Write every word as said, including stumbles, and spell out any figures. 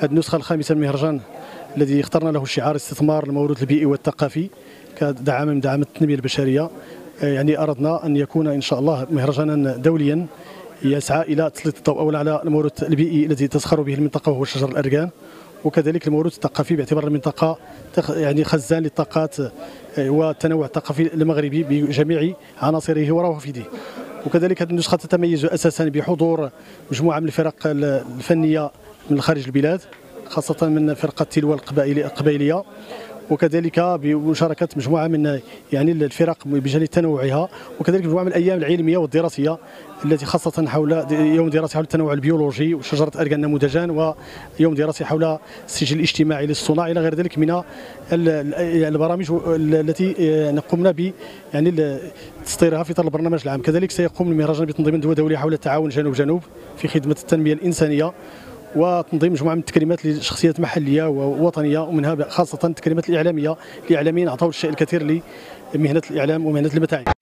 هذه النسخة الخامسة من المهرجان الذي اخترنا له الشعار استثمار الموروث البيئي والثقافي كدعم من دعم التنمية البشرية. يعني أردنا أن يكون إن شاء الله مهرجانا دوليا يسعى إلى تسليط الضوء أولا على الموروث البيئي الذي تزخر به المنطقة وهو شجر الأركان، وكذلك الموروث الثقافي باعتبار المنطقة يعني خزان للطاقات والتنوع الثقافي المغربي بجميع عناصره وروافده. وكذلك هذه النسخة تتميز أساسا بحضور مجموعة من الفرق الفنية من خارج البلاد، خاصة من فرقة تلوى القبائلية، وكذلك بمشاركة مجموعة من يعني الفرق بجانب تنوعها، وكذلك مجموعة من الأيام العلمية والدراسية التي خاصة حول يوم دراسي حول التنوع البيولوجي وشجرة أركان نموذجان، ويوم دراسي حول السجل الاجتماعي للصناعة إلى غير ذلك من البرامج التي قمنا ب يعني تسطيرها في اطار البرنامج العام. كذلك سيقوم المهرجان بتنظيم ندوة دولية حول التعاون جنوب جنوب في خدمة التنمية الإنسانية، وتنظيم مجموعه من التكريمات لشخصيات محليه ووطنيه، ومنها خاصه التكريمات الاعلاميه لاعلاميين اعطوا الشيء الكثير لمهنه الاعلام ومهنه المتاعب.